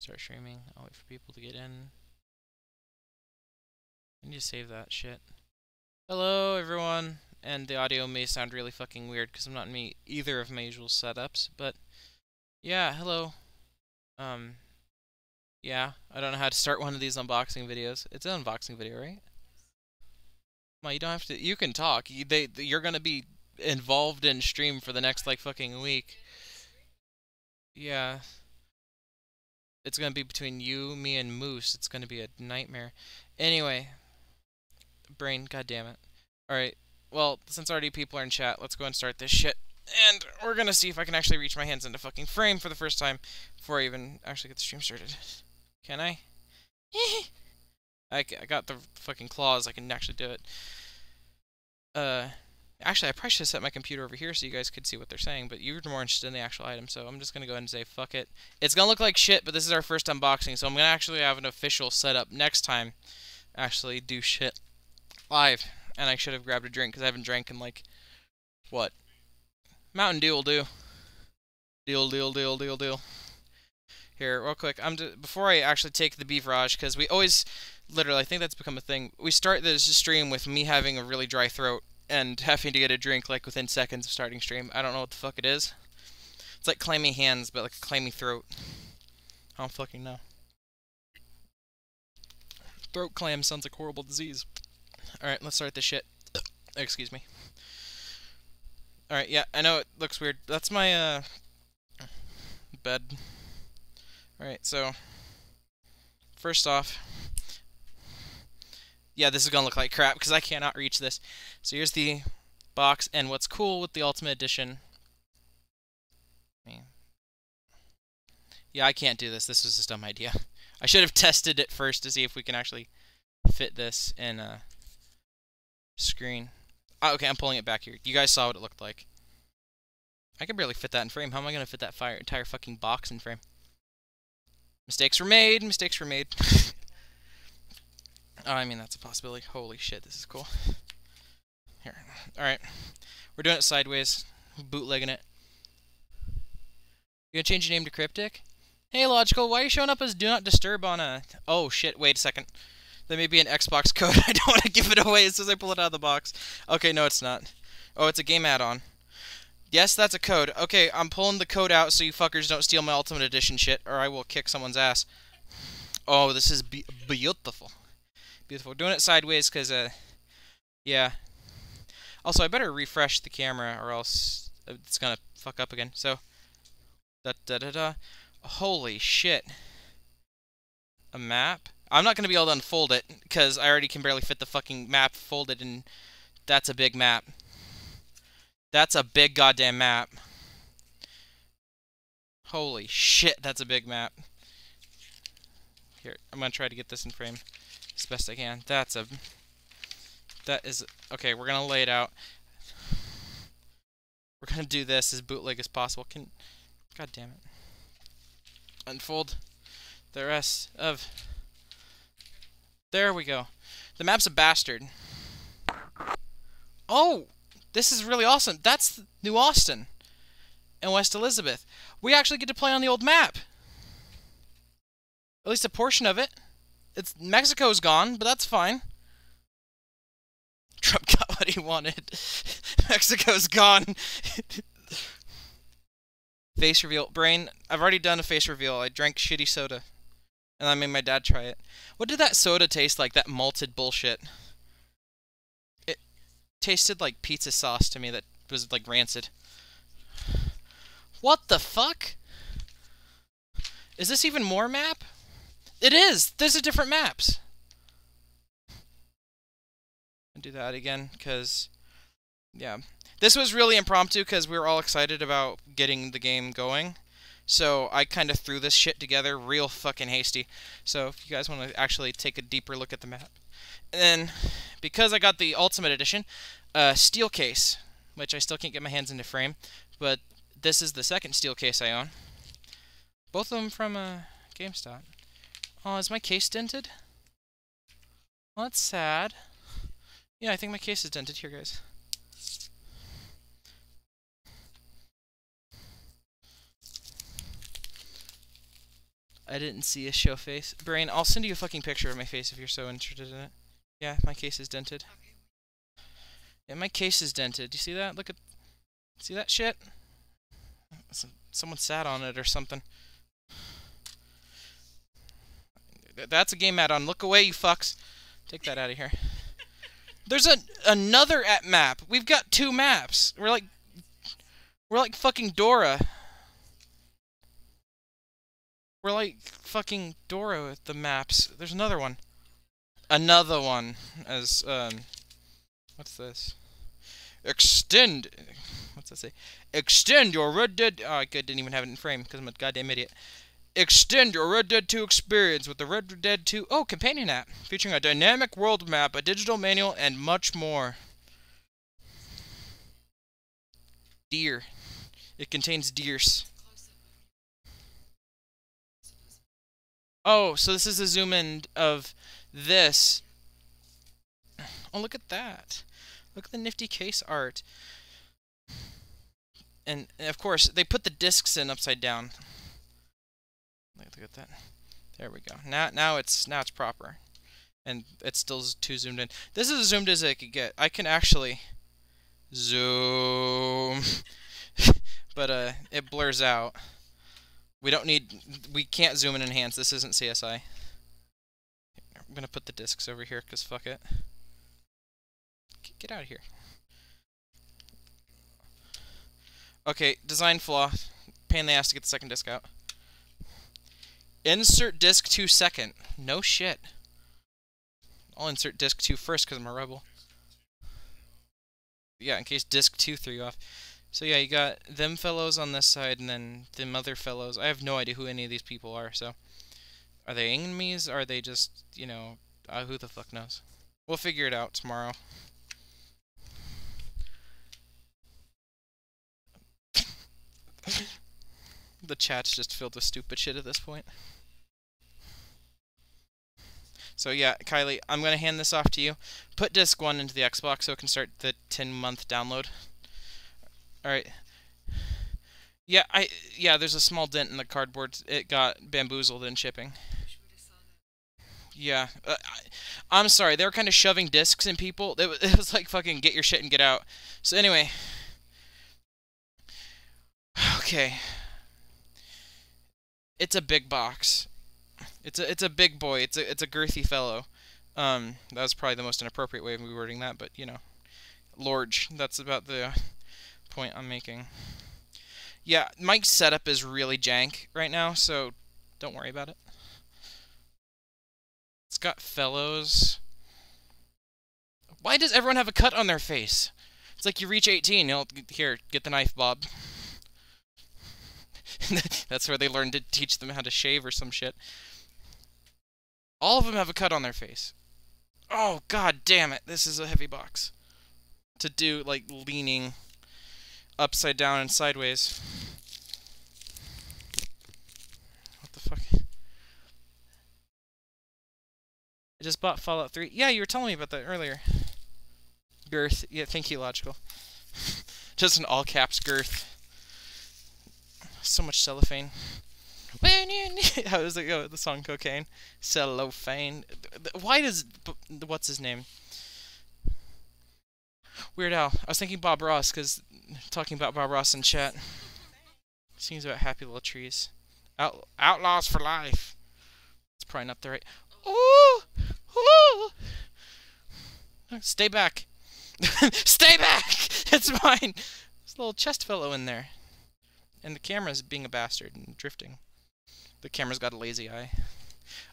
Start streaming. I'll wait for people to get in. I need to save that shit. Hello, everyone. And the audio may sound really fucking weird because I'm not in either of my usual setups, but yeah, hello. Yeah, I don't know how to start one of these unboxing videos. It's an unboxing video, right? Well, you don't have to. You can talk. You're gonna be involved in stream for the next like fucking week. Yeah. It's gonna be between you, me, and Moose. It's gonna be a nightmare. Anyway, brain, goddamn it. All right. Well, since already people are in chat, let's go and start this shit. And we're gonna see if I can actually reach my hands into fucking frame for the first time before I even actually get the stream started. Can I? I got the fucking claws, I can actually do it. Actually, I probably should have set my computer over here so you guys could see what they're saying, but you're more interested in the actual item, so I'm just gonna go ahead and say fuck it. It's gonna look like shit, but this is our first unboxing, so I'm gonna actually have an official setup next time. Actually do shit live. And I should have grabbed a drink, because I haven't drank in like, what? Mountain Dew will do. Deal. Here, real quick, before I actually take the beverage, because we always, literally, I think that's become a thing, we start this stream with me having a really dry throat and having to get a drink, like, within seconds of starting stream. I don't know what the fuck it is. It's like clammy hands, but like a clammy throat. I don't fucking know. Throat clam sounds like a horrible disease. Alright, let's start this shit. Excuse me. Alright, yeah, I know it looks weird. That's my, bed. Alright, so, first off, yeah, this is gonna look like crap, because I cannot reach this. So here's the box, and what's cool with the Ultimate Edition... Yeah, I can't do this. This was a dumb idea. I should have tested it first to see if we can actually fit this in, screen. Oh, okay, I'm pulling it back here. You guys saw what it looked like. I can barely fit that in frame. How am I going to fit that entire fucking box in frame? Mistakes were made. Oh, I mean, that's a possibility. Holy shit, this is cool. Here. Alright. We're doing it sideways. Bootlegging it. You gonna change your name to Cryptic? Hey, Logical, why are you showing up as Do Not Disturb on a... Oh, shit, wait a second. There may be an Xbox code. I don't want to give it away as soon as I pull it out of the box. Okay, no, it's not. Oh, it's a game add-on. Yes, that's a code. Okay, I'm pulling the code out so you fuckers don't steal my Ultimate Edition shit, or I will kick someone's ass. Oh, this is beautiful. Beautiful. Doing it sideways because, yeah. Also, I better refresh the camera or else it's going to fuck up again. So, da-da-da-da. Holy shit. A map? I'm not going to be able to unfold it, because I already can barely fit the fucking map folded, and that's a big map. That's a big goddamn map. Holy shit, that's a big map. Here, I'm going to try to get this in frame as best I can. Okay, we're going to lay it out. We're going to do this as bootleg as possible. God damn it. Unfold the rest of... There we go. The map's a bastard. Oh! This is really awesome. That's New Austin and West Elizabeth. We actually get to play on the old map. At least a portion of it. It's Mexico's gone, but that's fine. Trump got what he wanted. Mexico's gone. Face reveal. Brain, I've already done a face reveal. I drank shitty soda. And I made my dad try it. What did that soda taste like? That malted bullshit. It tasted like pizza sauce to me that was, like, rancid. What the fuck? Is this even more map? It is! There's a different maps! I'll do that again, because... Yeah. This was really impromptu, because we were all excited about getting the game going. So I kind of threw this shit together real fucking hasty. So if you guys want to actually take a deeper look at the map. And then, because I got the Ultimate Edition, steel case, which I still can't get my hands into frame, but this is the second steel case I own. Both of them from GameStop. Oh, is my case dented? Well, that's sad. Yeah, I think my case is dented. Here, guys. I didn't see a show face. Brain, I'll send you a fucking picture of my face if you're so interested in it. Yeah, my case is dented. Yeah, my case is dented. You see that? Look at... See that shit? Someone sat on it or something. That's a game add-on. Look away, you fucks. Take that out of here. There's another map. We've got two maps. We're like fucking Dora. We're like fucking Dora with the maps. There's another one. Another one. As, what's this? Extend... What's that say? Extend your Red Dead... Oh, I didn't even have it in frame, because I'm a goddamn idiot. Extend your Red Dead 2 experience with the Red Dead 2... Oh, companion app. Featuring a dynamic world map, a digital manual, and much more. Deer. It contains deers. Oh, so this is a zoom in of this. Oh, look at that. Look at the nifty case art. And of course, they put the discs in upside down. Look at that. There we go. Now it's proper. And it's still too zoomed in. This is as zoomed as I could get. I can actually zoom. But it blurs out. We can't zoom and enhance. This isn't CSI. I'm gonna put the discs over here, cause fuck it. Get out of here. Okay, design flaw. Pain in the ass to get the second disc out. Insert disc 2 second. No shit. I'll insert disc 2 first, cause I'm a rebel. Yeah, in case disc 2 threw you off. So yeah, you got them fellows on this side, and then them other fellows. I have no idea who any of these people are, so... Are they enemies? Or are they just, you know... who the fuck knows? We'll figure it out tomorrow. The chat's just filled with stupid shit at this point. So yeah, Kylie, I'm gonna hand this off to you. Put disc 1 into the Xbox so it can start the 10-month download. Alright. Yeah, there's a small dent in the cardboard. It got bamboozled in shipping. Yeah. I'm sorry, they were kind of shoving discs in people. It was like fucking get your shit and get out. So anyway. Okay. It's a big box. It's a big boy. It's a girthy fellow. That was probably the most inappropriate way of me wording that, but you know. Large. That's about the point I'm making. Yeah, Mike's setup is really jank right now, so don't worry about it. It's got fellows. Why does everyone have a cut on their face? It's like you reach 18, you'll here, get the knife, Bob. That's where they learned to teach them how to shave or some shit. All of them have a cut on their face. Oh, god damn it, this is a heavy box. To do, like, leaning... upside down and sideways. What the fuck? I just bought Fallout 3. Yeah, you were telling me about that earlier. Girth. Yeah, thank you, Logical. Just an all caps girth. So much cellophane. When you need... How does it go? The song Cocaine. Cellophane. Why does... What's his name? Weird Al. I was thinking Bob Ross, because... Talking about Bob Ross in chat. Sings about happy little trees. Outlaws for life. It's probably not the right. Ooh, ooh. Stay back. Stay back. It's mine. There's a little chest fellow in there, and the camera's being a bastard and drifting. The camera's got a lazy eye.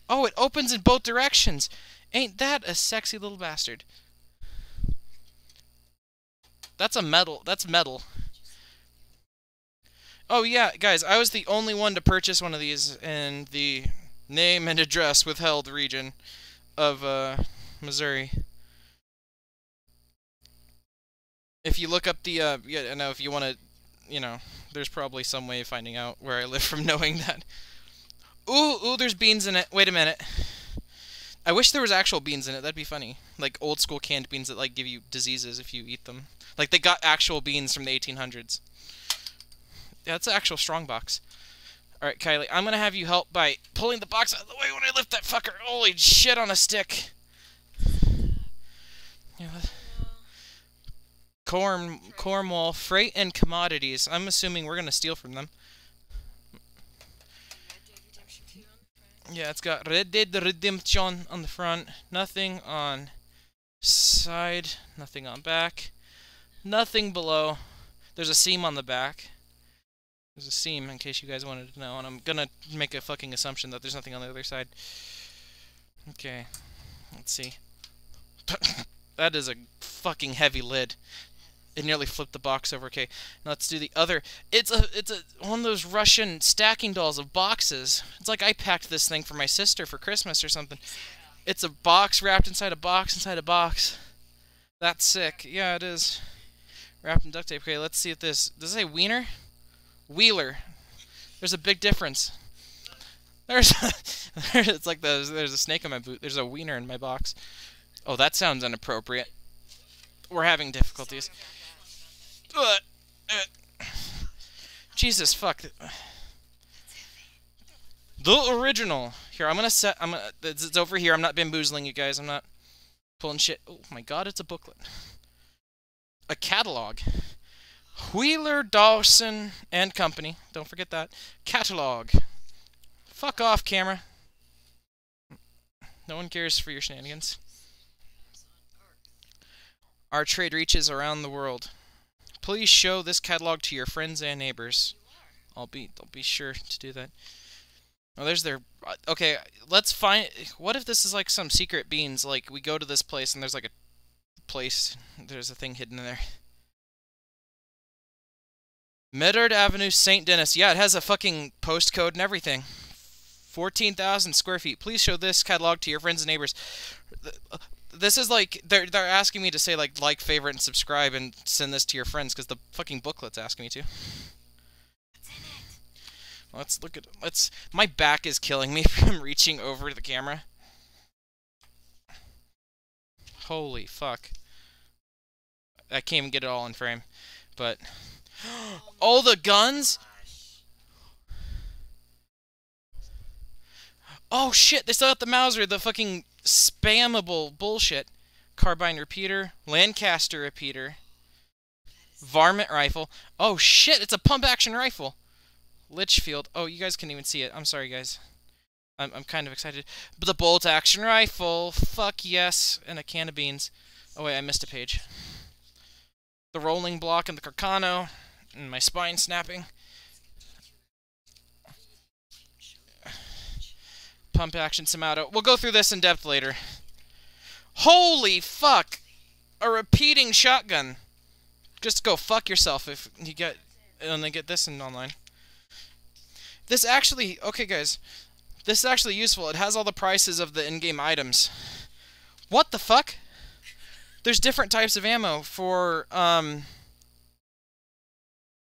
Oh, it opens in both directions. Ain't that a sexy little bastard? That's a metal. That's metal. Oh yeah, guys, I was the only one to purchase one of these in the name and address withheld region of Missouri. If you look up the yeah, no, if you want to, you know, there's probably some way of finding out where I live from knowing that. Ooh, there's beans in it. Wait a minute. I wish there was actual beans in it. That'd be funny. Like old school canned beans that like give you diseases if you eat them. Like they got actual beans from the 1800s. Yeah, that's an actual strong box. Alright, Kylie, I'm gonna have you help by pulling the box out of the way when I lift that fucker. Holy shit on a stick. Yeah. Cornwall, freight and commodities. I'm assuming we're gonna steal from them. Yeah, it's got Red Dead Redemption on the front. Nothing on side. Nothing on back. Nothing below. There's a seam on the back. There's a seam, in case you guys wanted to know, and I'm gonna make a fucking assumption that there's nothing on the other side. Okay. Let's see. That is a fucking heavy lid. It nearly flipped the box over. Okay, now let's do the other. It's a one of those Russian stacking dolls of boxes. It's like I packed this thing for my sister for Christmas or something. It's a box wrapped inside a box inside a box. That's sick. Yeah, it is. Wrapped in duct tape. Okay, let's see if this... Does it say Wiener? Wheeler. There's a big difference. It's like there's a snake in my boot. There's a wiener in my box. Oh, that sounds inappropriate. We're having difficulties. Jesus fuck. The original. Here, it's over here. I'm not bamboozling you guys. I'm not pulling shit. Oh my god, it's a booklet. A catalog. Wheeler, Dawson, and Company. Don't forget that. Catalog. Fuck off, camera. No one cares for your shenanigans. Our trade reaches around the world. Please show this catalog to your friends and neighbors. I'll be sure to do that. Oh, there's their... Okay, let's find... What if this is like some secret beans? Like, we go to this place and there's like a place... There's a thing hidden in there. Metford Avenue, Saint Denis. Yeah, it has a fucking postcode and everything. 14,000 square feet. Please show this catalog to your friends and neighbors. This is like they're asking me to say like, favorite, and subscribe, and send this to your friends because the fucking booklet's asking me to. What's in it? Let's look at. Let's. My back is killing me from reaching over the camera. Holy fuck! I can't even get it all in frame, but. All the guns? Oh shit, they still got the Mauser, the fucking spammable bullshit. Carbine repeater, Lancaster repeater, varmint rifle. Oh shit, it's a pump action rifle. Litchfield. Oh, you guys can't even see it. I'm sorry, guys. I'm kind of excited. But the bolt action rifle. Fuck yes. And a can of beans. Oh wait, I missed a page. The rolling block and the Carcano. And my spine snapping. Pump action Samato. We'll go through this in depth later. Holy fuck! A repeating shotgun. Just go fuck yourself if you get... And then get this in online. This actually... Okay, guys. This is actually useful. It has all the prices of the in-game items. What the fuck? There's different types of ammo for...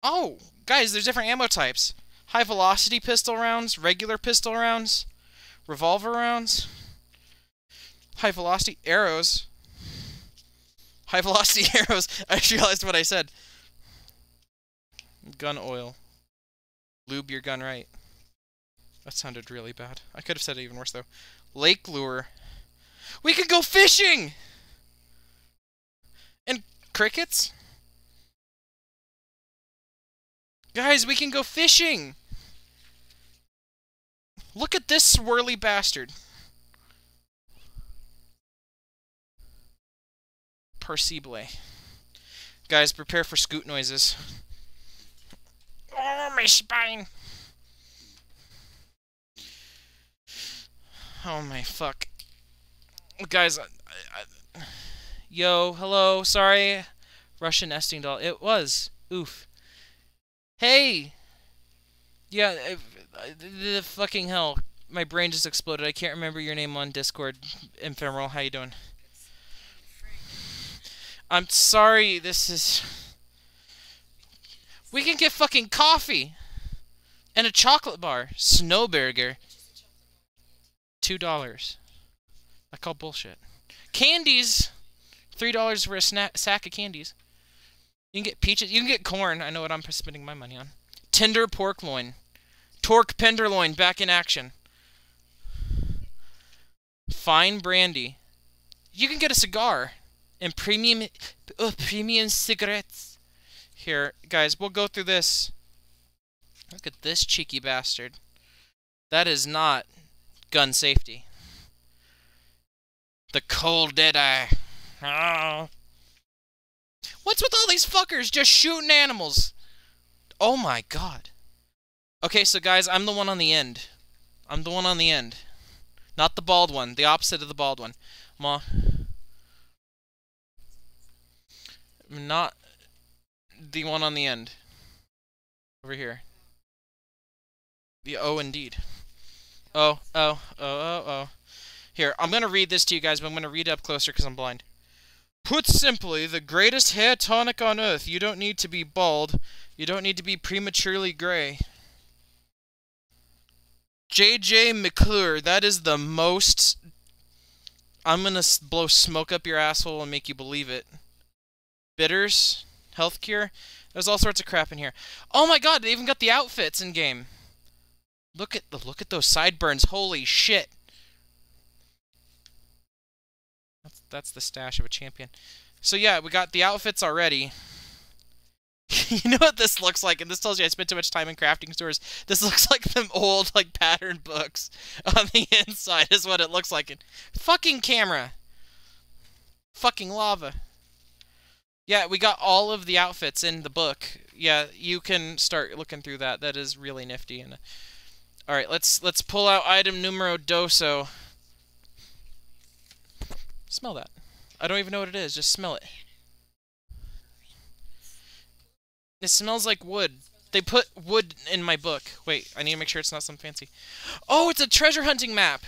Oh, guys, there's different ammo types. High-velocity pistol rounds, regular pistol rounds, revolver rounds, high-velocity arrows. High-velocity arrows. I just realized what I said. Gun oil. Lube your gun right. That sounded really bad. I could have said it even worse, though. Lake lure. We could go fishing! And crickets? Guys, we can go fishing! Look at this swirly bastard. Percival. Guys, prepare for scoot noises. Oh, my spine! Oh, my fuck. Guys, Yo, hello, sorry. Russian nesting doll. It was. Oof. Hey! Yeah, the fucking hell. My brain just exploded. I can't remember your name on Discord. Ephemeral, how you doing? I'm sorry, this is... We can get fucking coffee! And a chocolate bar. Snowburger. $2. I call bullshit. Candies! $3 for a sack of candies. You can get peaches. You can get corn. I know what I'm spending my money on. Tender pork loin. Torque Tenderloin back in action. Fine brandy. You can get a cigar and premium cigarettes. Here, guys, we'll go through this. Look at this cheeky bastard. That is not gun safety. The cold dead eye. Oh. What's with all these fuckers just shooting animals? Oh my god. Okay, so guys, I'm the one on the end. I'm the one on the end. Not the bald one. The opposite of the bald one. Ma. Not the one on the end. Over here. The oh, indeed. Oh, oh, oh, oh, oh. Here, I'm going to read this to you guys, but I'm going to read up closer because I'm blind. Put simply, the greatest hair tonic on earth. You don't need to be bald. You don't need to be prematurely gray. JJ McClure, that is the most... I'm going to blow smoke up your asshole and make you believe it. Bitters, health cure. There's all sorts of crap in here. Oh my god, they even got the outfits in game. Look at those sideburns. Holy shit. That's the stash of a champion. So yeah, we got the outfits already. You know what this looks like, and this tells you I spent too much time in crafting stores. This looks like them old, like, pattern books on the inside is what it looks like. And fucking camera. Fucking lava. Yeah, we got all of the outfits in the book. Yeah, you can start looking through that. That is really nifty. And all right, let's pull out item numero doso. Smell that. I don't even know what it is. Just smell it. It smells like wood. They put wood in my book. Wait, I need to make sure it's not something fancy. Oh, it's a treasure hunting map.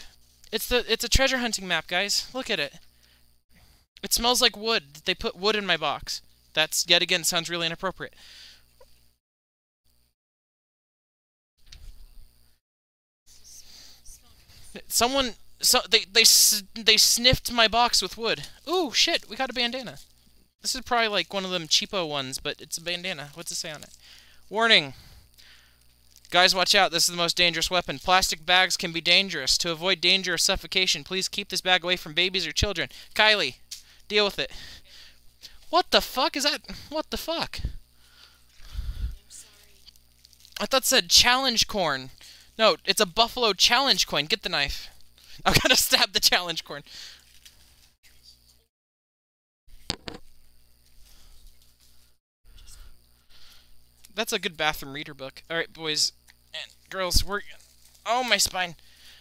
It's a treasure hunting map, guys. Look at it. It smells like wood. They put wood in my box. That's yet again sounds really inappropriate. Someone, so they sniffed my box with wood. Ooh, shit! We got a bandana. This is probably like one of them cheapo ones, but it's a bandana. What's it say on it? Warning. Guys, watch out. This is the most dangerous weapon. Plastic bags can be dangerous. To avoid danger or suffocation, please keep this bag away from babies or children. Kylie, deal with it. What the fuck is that? What the fuck? I thought it said challenge corn. No, it's a buffalo challenge coin. Get the knife. I'm gonna stab the challenge corn. That's a good bathroom reader book. Alright, boys and girls, we're... Oh, my spine.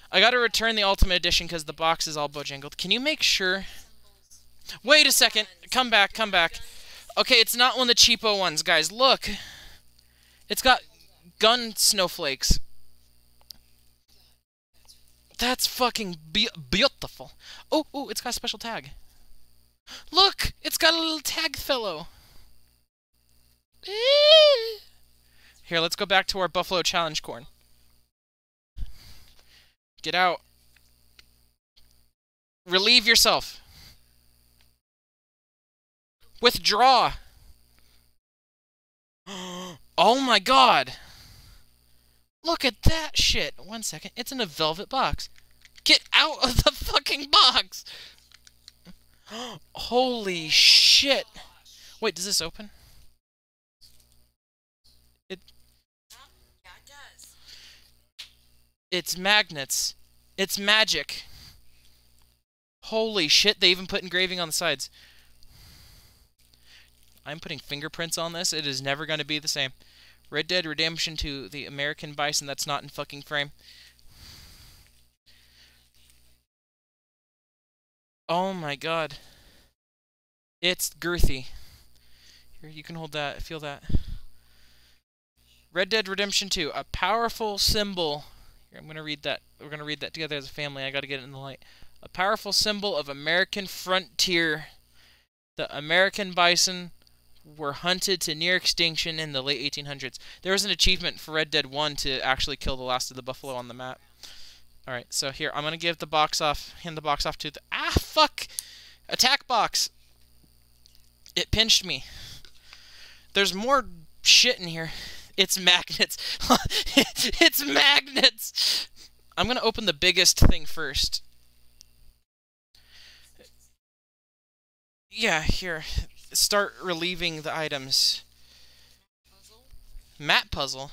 I gotta return the Ultimate Edition because the box is all bojangled. Can you make sure... Wait a second. Come back, come back. Okay, it's not one of the cheapo ones, guys. Look. It's got gun snowflakes. That's fucking beautiful. Oh, oh, it's got a special tag. Look! It's got a little tag fellow. Here, let's go back to our buffalo challenge corn. Get out. Relieve yourself. Withdraw. Oh my god. Look at that shit. One second. It's in a velvet box. Get out of the fucking box. Holy shit. Wait, does this open? Yeah, it does. It's magnets. It's magic. Holy shit. They even put engraving on the sides. I'm putting fingerprints on this. It is never going to be the same. Red Dead Redemption 2, the American Bison that's not in fucking frame. Oh my god. It's girthy. Here, you can hold that, feel that. Red Dead Redemption 2, a powerful symbol. Here, I'm gonna read that. We're gonna read that together as a family. I gotta get it in the light. A powerful symbol of American frontier. The American bison were hunted to near extinction in the late 1800s. There was an achievement for Red Dead 1 to actually kill the last of the buffalo on the map. Alright, so here, I'm gonna give the box off, hand the box off to the... Ah, fuck! Attack box! It pinched me. There's more shit in here. It's magnets. It's magnets. I'm going to open the biggest thing first. Yeah, here. Start relieving the items. Map puzzle.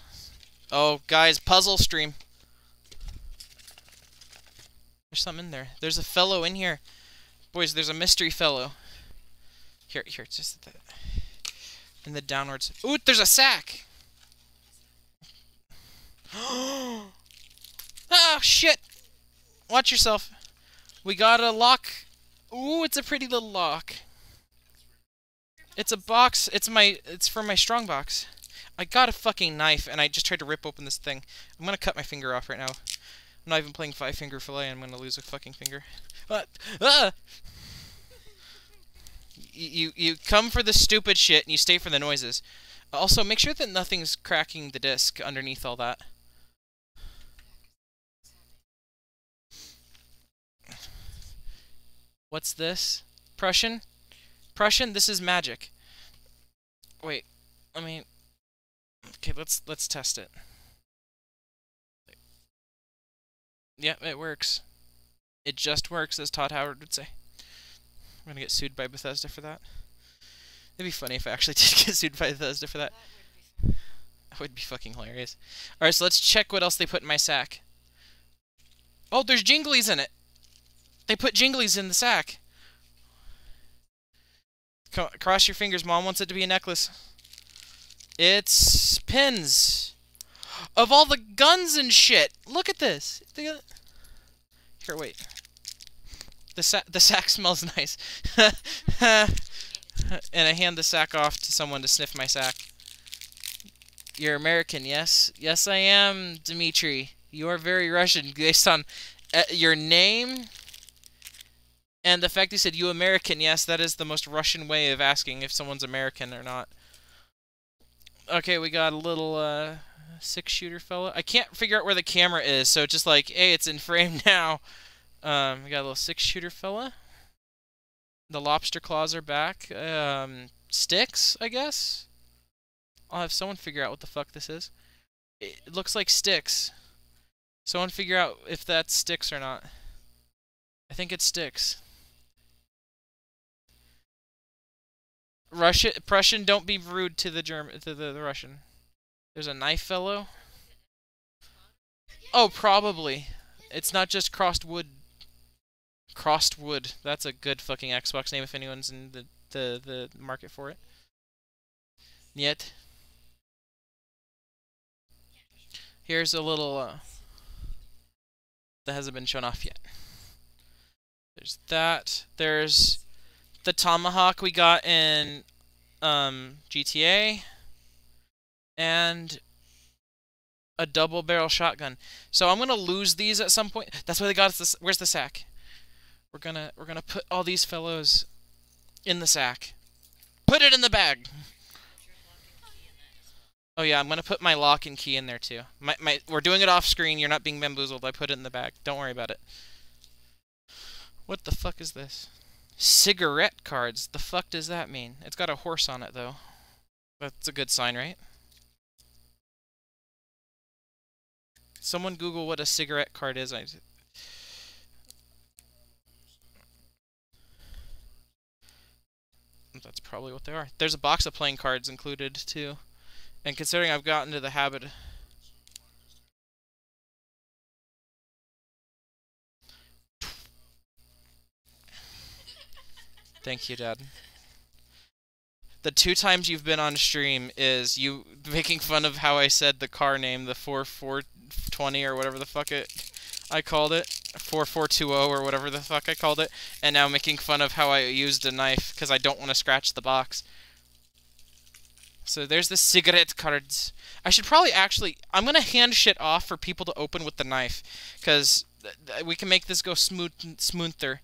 Oh, guys, puzzle stream. There's something in there. There's a fellow in here. Boys, there's a mystery fellow. Here, here, just that. In the downwards. Ooh, there's a sack! Oh, shit! Watch yourself. We got a lock. Ooh, it's a pretty little lock. It's a box. It's for my strong box. I got a fucking knife, and I just tried to rip open this thing. I'm gonna cut my finger off right now. I'm not even playing Five Finger Fillet, and I'm gonna lose a fucking finger. Ah! You come for the stupid shit, and you stay for the noises. Also, make sure that nothing's cracking the disc underneath all that. What's this? Prussian? Prussian? This is magic. Wait, let me... Okay, let's test it. Yeah, it works. It just works, as Todd Howard would say. I'm gonna get sued by Bethesda for that. It'd be funny if I actually did get sued by Bethesda for that. That would be fucking hilarious. Alright, so let's check what else they put in my sack. Oh, there's jinglies in it! They put jinglies in the sack! Cross your fingers, Mom wants it to be a necklace. It's pins! Of all the guns and shit! Look at this! Here, wait. The sack smells nice. And I hand the sack off to someone to sniff my sack. You're American, yes? Yes, I am, Dimitri. You are very Russian based on your name and the fact you said you American, yes, that is the most Russian way of asking if someone's American or not. Okay, we got a little six-shooter fella. I can't figure out where the camera is, so just like, hey, it's in frame now. We got a little six-shooter fella. The lobster claws are back. Sticks, I guess? I'll have someone figure out what the fuck this is. It looks like sticks. Someone figure out if that's sticks or not. I think it's sticks. Prussian, don't be rude to the the Russian. There's a knife fellow. Oh, probably. It's not just crossed wood. Crossed wood. That's a good fucking Xbox name if anyone's in the market for it. Yet. Here's a little, that hasn't been shown off yet. There's that. There's the tomahawk we got in, GTA. And a double-barrel shotgun. So I'm gonna lose these at some point. That's why they got us this. Where's the sack? We're gonna put all these fellows in the sack. Put it in the bag. Oh yeah, I'm gonna put my lock and key in there too. We're doing it off screen. You're not being bamboozled. I put it in the bag. Don't worry about it. What the fuck is this? Cigarette cards. The fuck does that mean? It's got a horse on it though. That's a good sign, right? Someone Google what a cigarette card is. That's probably what they are. There's a box of playing cards included, too. And considering I've gotten into the habit... Thank you, Dad. The 2 times you've been on stream is you making fun of how I said the car name, the 4420 or whatever the fuck I called it, 4420 or whatever the fuck I called it, and now making fun of how I used a knife because I don't want to scratch the box. So there's the cigarette cards. I should probably actually, I'm gonna hand shit off for people to open with the knife because we can make this go smoother.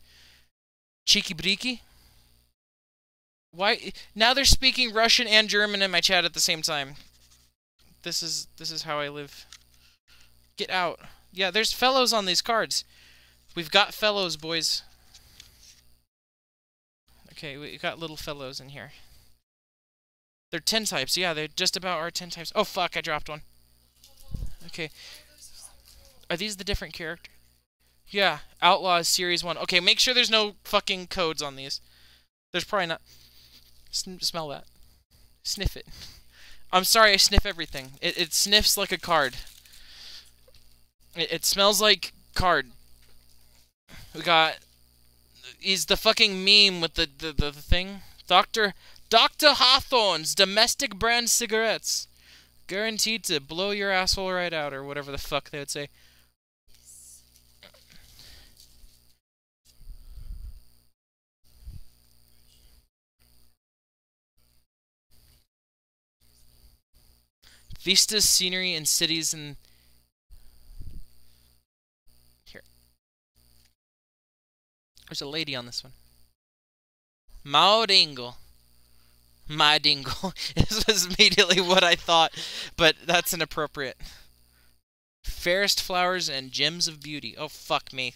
Cheeky breeky. Why now they're speaking Russian and German in my chat at the same time. This is how I live. Get out. Yeah, there's fellows on these cards. We've got fellows, boys. Okay, we got little fellows in here. They're 10 types. Yeah, they just about are 10 types. Oh, fuck, I dropped one. Okay. Are these the different characters? Yeah, Outlaws Series 1. Okay, make sure there's no fucking codes on these. There's probably not. Smell that. Sniff it. I'm sorry, I sniff everything. It sniffs like a card. It smells like card. We got... He's the fucking meme with the thing. Dr. Hawthorne's domestic brand cigarettes. Guaranteed to blow your asshole right out, or whatever the fuck they would say. Vistas, scenery, and cities, and... Here. There's a lady on this one. Maudingle. Maudingle. This was immediately what I thought, but that's inappropriate. Fairest flowers and gems of beauty. Oh, fuck me.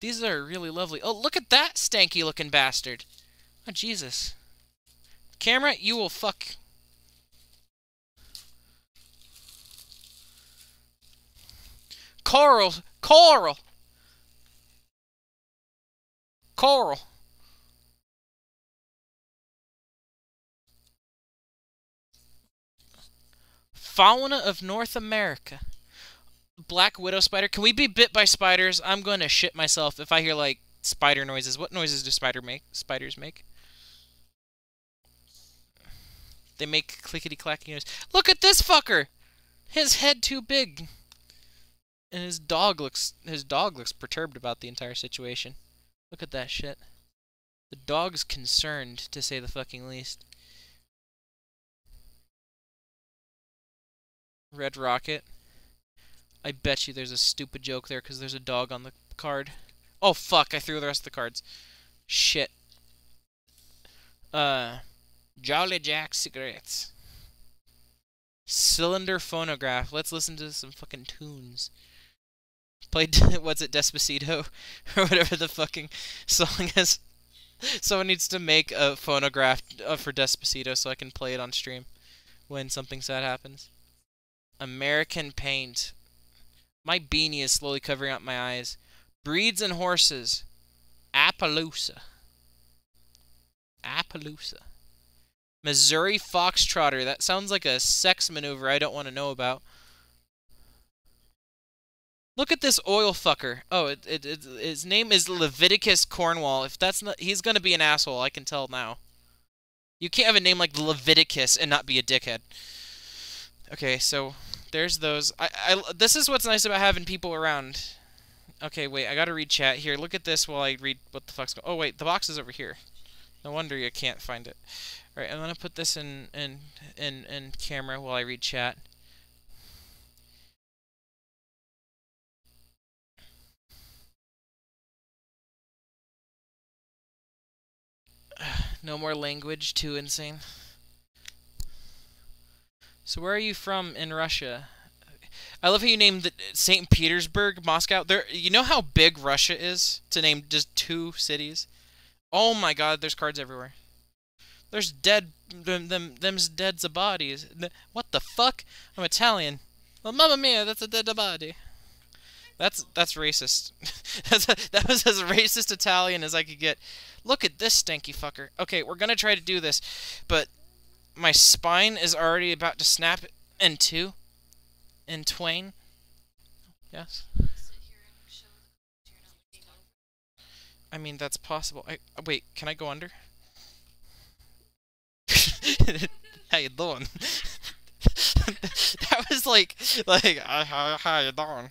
These are really lovely. Oh, look at that stanky-looking bastard. Oh, Jesus. Camera, you will fuck. Coral. Fauna of North America. Black widow spider. Can we be bit by spiders? I'm going to shit myself if I hear, like, spider noises. What noises do spiders make? They make clickety-clacking noise. Look at this fucker! His head too big. And his dog looks perturbed about the entire situation. Look at that shit. The dog's concerned, to say the fucking least. Red Rocket. I bet you there's a stupid joke there because there's a dog on the card. Oh fuck, I threw the rest of the cards. Shit. Jolly Jack cigarettes. Cylinder phonograph. Let's listen to some fucking tunes. Played, what's it, Despacito? Or whatever the fucking song is. Someone needs to make a phonograph for Despacito so I can play it on stream when something sad happens. American paint. My beanie is slowly covering up my eyes. Breeds and horses. Appaloosa. Missouri Foxtrotter. That sounds like a sex maneuver I don't want to know about. Look at this oil fucker. Oh, his name is Leviticus Cornwall. If that's not... He's going to be an asshole. I can tell now. You can't have a name like Leviticus and not be a dickhead. Okay, so there's those. This is what's nice about having people around. Okay, wait. I got to read chat here. Look at this while I read what the fuck's going on. Oh, wait. The box is over here. No wonder you can't find it. Alright, I'm gonna put this in camera while I read chat. No more language, too insane. So where are you from in Russia? I love how you named it St. Petersburg, Moscow. You know how big Russia is to name just two cities? Oh my god, there's cards everywhere. There's dead... Them's dead's bodies. What the fuck? I'm Italian. Well, mamma mia, that's a dead body. That's racist. That was as racist Italian as I could get. Look at this stinky fucker. Okay, we're gonna try to do this, but my spine is already about to snap in two. In twain. Yes? I mean, that's possible. Wait, can I go under? How you doing? That was like, how you doing?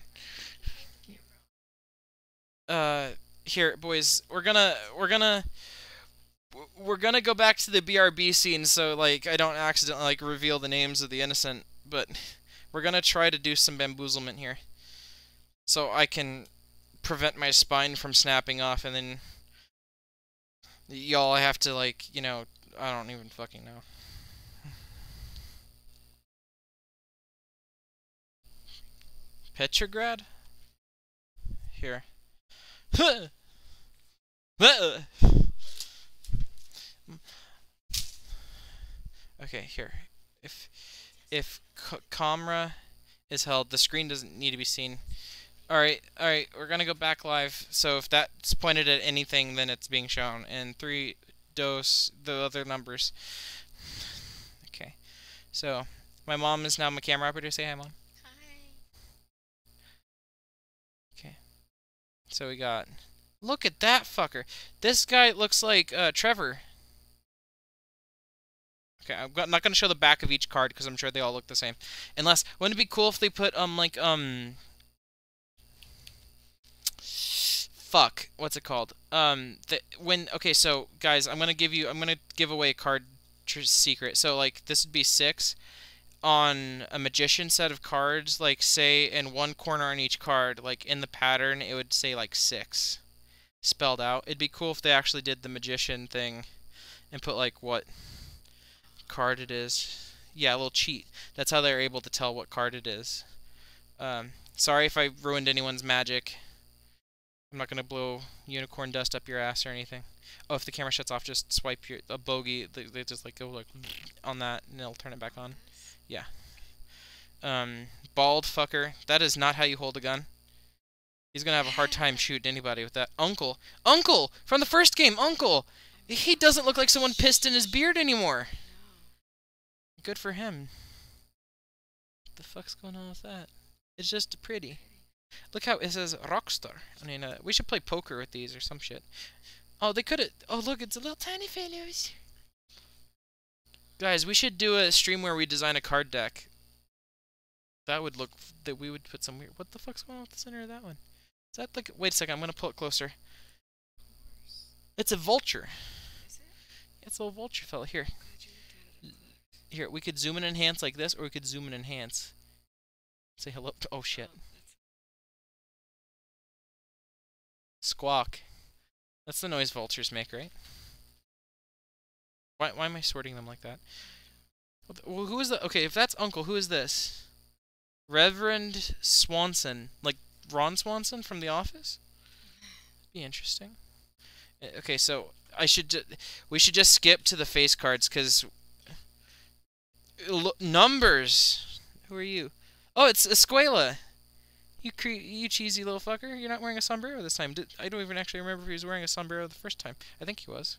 Here, boys, we're gonna go back to the BRB scene so, like, I don't accidentally, like, reveal the names of the innocent, but we're gonna try to do some bamboozlement here. So I can prevent my spine from snapping off, and then y'all, I have to, like, you know, I don't even fucking know. Petrograd? Here. Okay, here. If camera is held, the screen doesn't need to be seen. All right, we're gonna go back live. So if that's pointed at anything, then it's being shown. And 3, 2, the other numbers. Okay, so my mom is now my camera operator. Say hi, mom. Hi. Okay, so we got. Look at that fucker. This guy looks like Trevor. Okay, I'm not gonna show the back of each card because I'm sure they all look the same. Unless, wouldn't it be cool if they put fuck, what's it called? Okay, so guys, I'm gonna give away a card secret. So like, this would be 6 on a magician set of cards. Like say in one corner on each card, like in the pattern, it would say like 6 spelled out. It'd be cool if they actually did the magician thing and put like what card it is. Yeah, a little cheat. That's how they're able to tell what card it is. Sorry if I ruined anyone's magic. I'm not gonna blow unicorn dust up your ass or anything. Oh, if the camera shuts off, just swipe your a bogey. They just like go like on that, and it'll turn it back on. Yeah. Bald fucker. That is not how you hold a gun. He's gonna have a hard time shooting anybody with that. Uncle. Uncle from the first game. Uncle. He doesn't look like someone pissed in his beard anymore. Good for him. What the fuck's going on with that? It's just pretty. Look how it says Rockstar. I mean, we should play poker with these or some shit. Oh, they could've... Oh, look, it's a little tiny fellows. Guys, we should do a stream where we design a card deck. That would look... That we would put some weird... What the fuck's going on with the center of that one? Is that like... Wait a second, I'm gonna pull it closer. It's a vulture. Is it? It's a little vulture fella. Here. Here, we could zoom and enhance like this, or we could zoom and enhance. Say hello. Oh, shit. Squawk. That's the noise vultures make, right? Why am I sorting them like that? Well, who is the... Okay, if that's Uncle, who is this? Reverend Swanson. Like, Ron Swanson from The Office? That'd be interesting. Okay, so I should... We should just skip to the face cards, because... Numbers. Who are you? Oh, it's Escuela. You cheesy little fucker. You're not wearing a sombrero this time. I don't even actually remember if he was wearing a sombrero the first time. I think he was.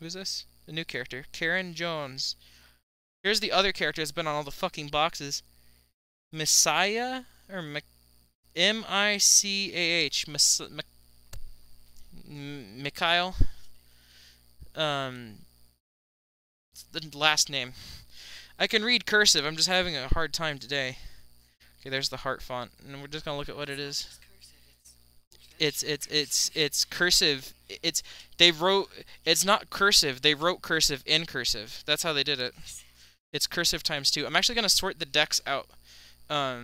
Who's this? The new character, Karen Jones. Here's the other character that's been on all the fucking boxes. Messiah or M-I-C-A-H. Mikhail. The last name. I can read cursive. I'm just having a hard time today. Okay, there's the heart font, and we're just gonna look at what it is. It's cursive. It's not cursive. They wrote cursive in cursive. That's how they did it. It's cursive ×2. I'm actually gonna sort the decks out, by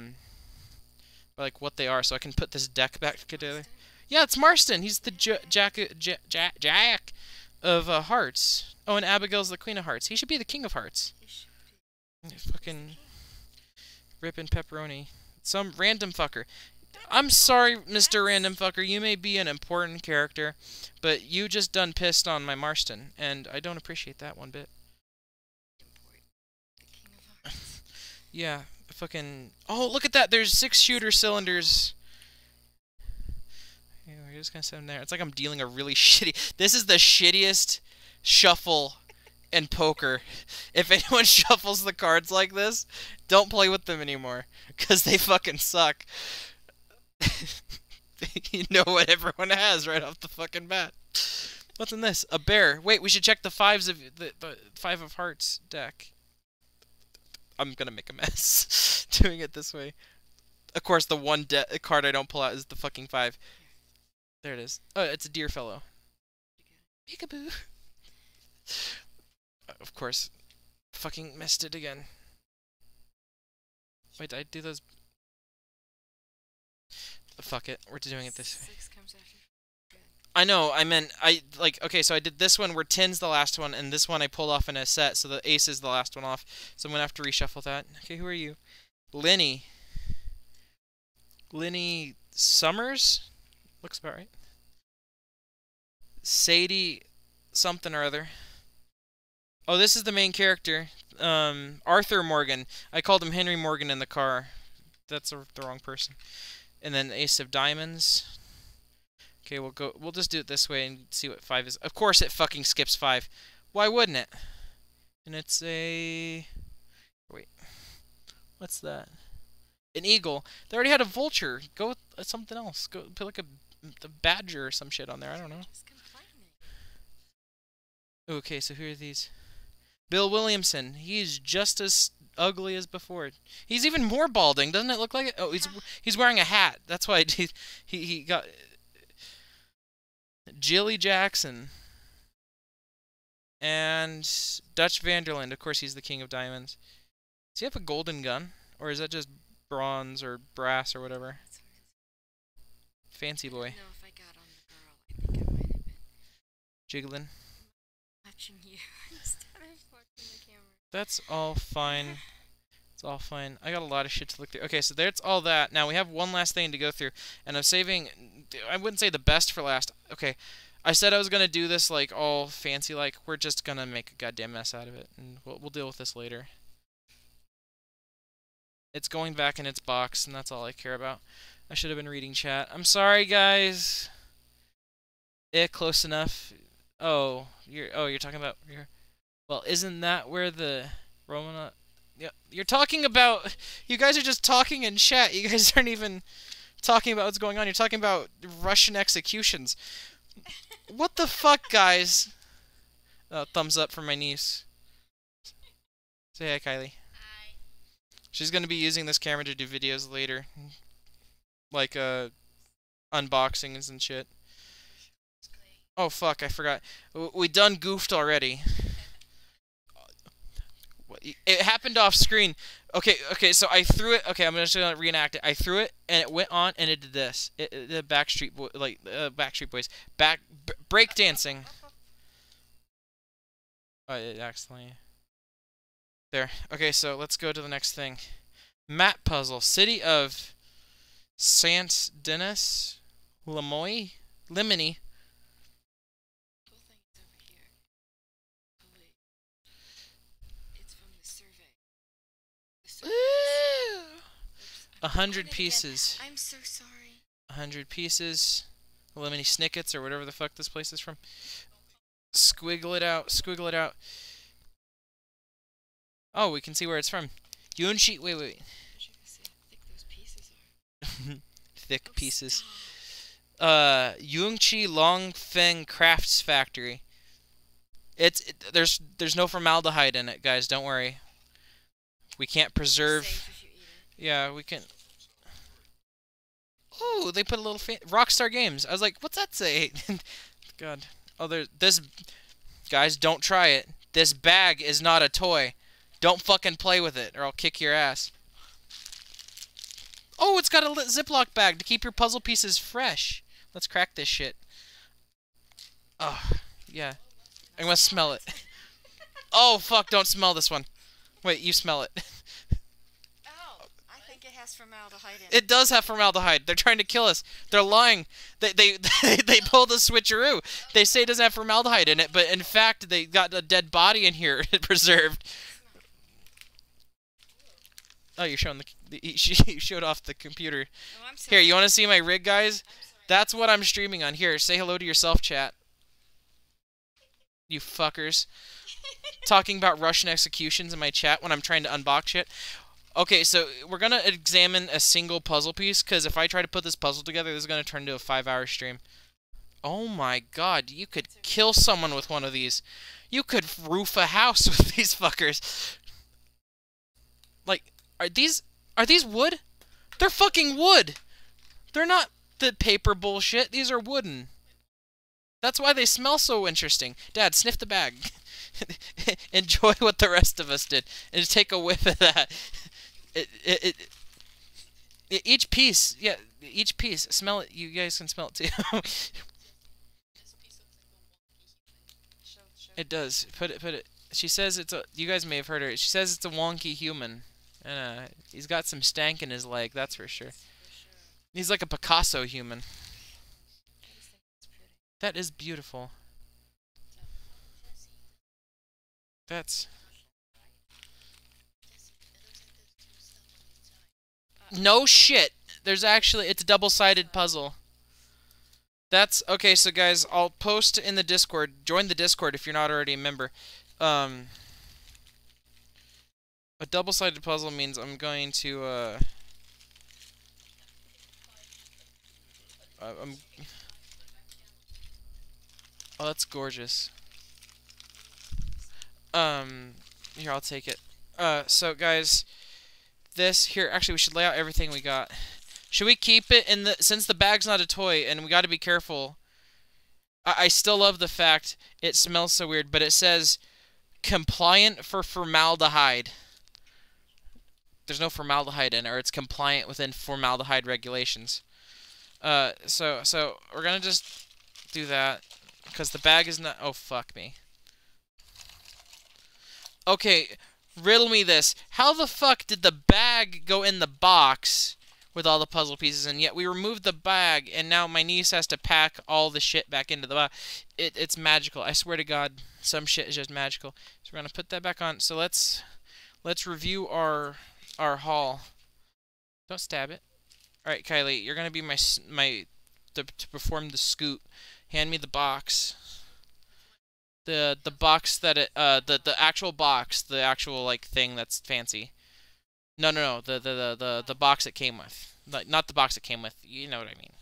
like what they are, so I can put this deck back together. Yeah, it's Marston. He's the Jack of hearts. Oh, and Abigail's the Queen of Hearts. He should be the King of Hearts. Fucking rippin' pepperoni. Some random fucker. I'm sorry, Mr. Random Fucker. You may be an important character, but you just done pissed on my Marston, and I don't appreciate that one bit. Yeah, fucking... Oh, look at that! There's 6 shooter cylinders. Yeah, we're just gonna set them there. It's like I'm dealing a really shitty... This is the shittiest... Shuffle and poker. If anyone shuffles the cards like this, don't play with them anymore, because they fucking suck. You know what everyone has right off the fucking bat. What's in this? A bear. Wait, we should check the the 5 of hearts deck. I'm gonna make a mess doing it this way. Of course, the one card I don't pull out is the fucking 5. There it is. Oh, it's a deer fellow. Peekaboo. Of course, fucking missed it again. Wait, did I do those? Fuck it, we're doing it this way. 6 comes after. Good. I know. I meant okay. So I did this one where 10's the last one, and this one I pulled off in a set, so the ace is the last one off. So I'm gonna have to reshuffle that. Okay, who are you? Lenny. Lenny Summers, looks about right. Sadie. Something or other. Oh, this is the main character. Arthur Morgan. I called him Henry Morgan in the car. That's the wrong person. And then Ace of Diamonds. Okay, we'll go. We'll just do it this way and see what 5 is. Of course, it fucking skips 5. Why wouldn't it? And it's a. Wait. What's that? An eagle. They already had a vulture. Go with something else. Go put like a badger or some shit on there. I don't know. Okay, so who are these? Bill Williamson. He's just as ugly as before. He's even more balding. Doesn't it look like it? Oh, he's wearing a hat. That's why he got. Jilly Jackson. And Dutch Vanderland. Of course, he's the King of Diamonds. Does he have a golden gun? Or is that just bronze or brass or whatever? Fancy boy. I don't know if I got on the girl. I think I might have been. Jiggling. Watching you instead of watching the camera. That's all fine. It's all fine. I got a lot of shit to look through. Okay, so there's all that. Now we have one last thing to go through, and I'm saving. I wouldn't say the best for last. Okay, I said I was gonna do this like all fancy, like we're just gonna make a goddamn mess out of it, and we'll deal with this later. It's going back in its box, and that's all I care about. I should have been reading chat. I'm sorry, guys. Eh, close enough. Oh, you're talking about your. Well, isn't that where the Romanov? Yeah, you're talking about. You guys are just talking in chat. You guys aren't even talking about what's going on. You're talking about Russian executions. What the fuck, guys? Oh, thumbs up for my niece. Say hi, Kylie. Hi. She's gonna be using this camera to do videos later, like unboxings and shit. Oh fuck! I forgot. We done goofed already. It happened off screen. Okay. So I threw it. Okay, I'm just gonna reenact it. I threw it, and it went on, and it did this. The Backstreet Boy, like Backstreet Boys, break dancing. Oh, it accidentally. There. Okay, so let's go to the next thing. Map puzzle. City of Saint Denis, Lemony. Ooh. 100 pieces. I'm so sorry. 100 pieces. Lemony Snickets or whatever the fuck this place is from. Squiggle it out. Squiggle it out. Oh, we can see where it's from. Yunshi. Wait. I was gonna say how thick those pieces are. Thick pieces. Yunchi Longfeng Crafts Factory. There's no formaldehyde in it, guys. Don't worry. We can't preserve. Safe if you eat it. Yeah, we can. Oh, they put a little Rockstar Games. I was like, "What's that say?" God. Oh, there's this. Guys, don't try it. This bag is not a toy. Don't fucking play with it, or I'll kick your ass. Oh, it's got a Ziploc bag to keep your puzzle pieces fresh. Let's crack this shit. Oh, yeah. I'm gonna smell it. Oh fuck! Don't smell this one. Wait, you smell it. Oh, I think it has formaldehyde in it. It does have formaldehyde. They're trying to kill us. They're lying. They pulled a switcheroo. They say it doesn't have formaldehyde in it, but in fact, they got a dead body in here preserved. Oh, you're showing you showed off the computer. Oh, I'm sorry. Here, you want to see my rig, guys? That's what I'm streaming on. Here, say hello to yourself, chat. You fuckers. Talking about Russian executions in my chat when I'm trying to unbox shit. Okay, so we're going to examine a single puzzle piece, because if I try to put this puzzle together, this is going to turn into a 5-hour stream. Oh my god, you could kill someone with one of these. You could roof a house with these fuckers. Like, are these wood? They're fucking wood! They're not the paper bullshit, these are wooden. That's why they smell so interesting. Dad, sniff the bag. Enjoy what the rest of us did, and just take a whiff of that. Each piece, yeah, each piece. Smell it. You guys can smell it too. It does. Put it. She says it's a. You guys may have heard her. She says it's a wonky human. He's got some stank in his leg. That's for sure. He's like a Picasso human. That is beautiful. That's... No shit! There's actually... It's a double-sided puzzle. That's... Okay, so guys, I'll post in the Discord. Join the Discord if you're not already a member. A double-sided puzzle means I'm going to, Oh, that's gorgeous. Here, I'll take it. So guys, this here, actually we should lay out everything we got. Should we keep it in the, since the bag's not a toy and we gotta be careful, I still love the fact it smells so weird, but it says compliant for formaldehyde. There's no formaldehyde in it, or it's compliant within formaldehyde regulations. So we're gonna just do that, because the bag is not... Oh, fuck me. Okay, riddle me this. How the fuck did the bag go in the box with all the puzzle pieces, and yet we removed the bag, and now my niece has to pack all the shit back into the box? It's magical. I swear to God, some shit is just magical. So we're gonna put that back on. So let's review our haul. Don't stab it. All right, Kylie, you're gonna be to perform the scoop. Hand me the box. The box that it the actual box, the actual like thing that's fancy. No, the box it came with. Like not the box it came with. You know what I mean.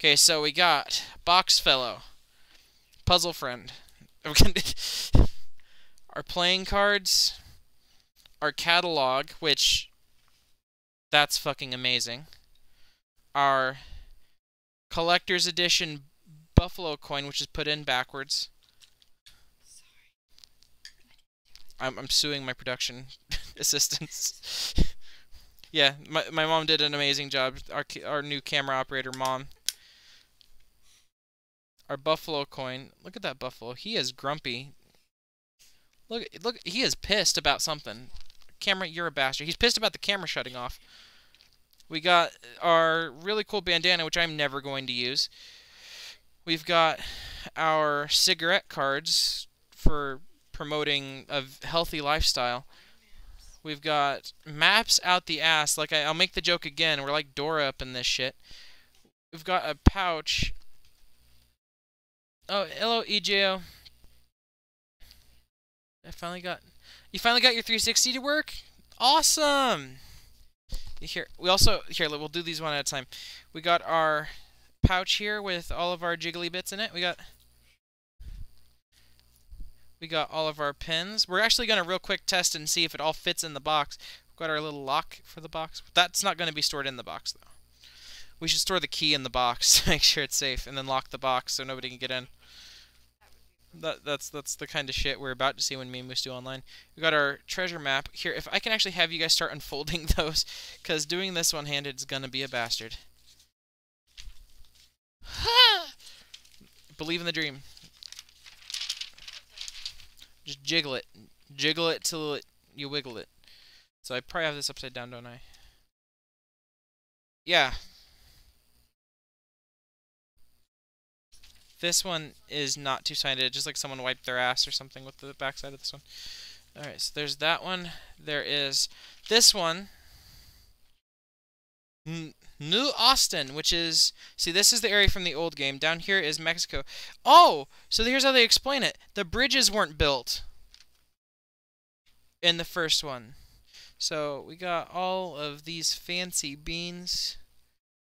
Okay, so we got Box Fellow, Puzzle Friend, our playing cards, our catalog, which that's fucking amazing. Our Collector's Edition Buffalo coin, which is put in backwards. I'm suing my production assistants. Yeah, my mom did an amazing job. Our new camera operator, Mom. Our buffalo coin. Look at that buffalo. He is grumpy. Look, he is pissed about something. Camera, you're a bastard. He's pissed about the camera shutting off. We got our really cool bandana, which I'm never going to use. We've got our cigarette cards for promoting a healthy lifestyle. We've got maps out the ass. Like I'll make the joke again. We're like Dora up in this shit. We've got a pouch. Oh, hello, EJO. You finally got your 360 to work? Awesome! Here, we'll do these one at a time. We got our pouch here with all of our jiggly bits in it. We got all of our pins. We're actually gonna real quick test and see if it all fits in the box. We've got our little lock for the box. That's not gonna be stored in the box though. We should store the key in the box to make sure it's safe, and then lock the box so nobody can get in. That's the kind of shit we're about to see when me and Moose do online. We got our treasure map here. If I can actually have you guys start unfolding those, because doing this one-handed is gonna be a bastard. Believe in the dream. Just jiggle it till you wiggle it. So I probably have this upside down, don't I? Yeah. This one is not two-sided, just like someone wiped their ass or something with the backside of this one. Alright, so there's that one. There is this one. New Austin, which is... See, this is the area from the old game. Down here is Mexico. Oh! So here's how they explain it. The bridges weren't built in the first one. So we got all of these fancy beans.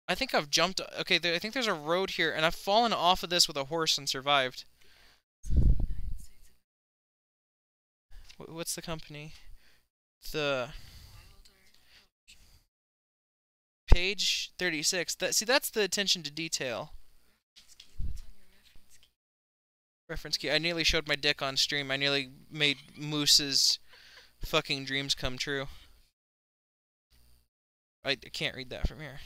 I think I've jumped... Okay, I think there's a road here, and I've fallen off of this with a horse and survived. What's the company? The... Page 36. That's the attention to detail. Reference key. I nearly showed my dick on stream. I nearly made Moose's fucking dreams come true. I can't read that from here.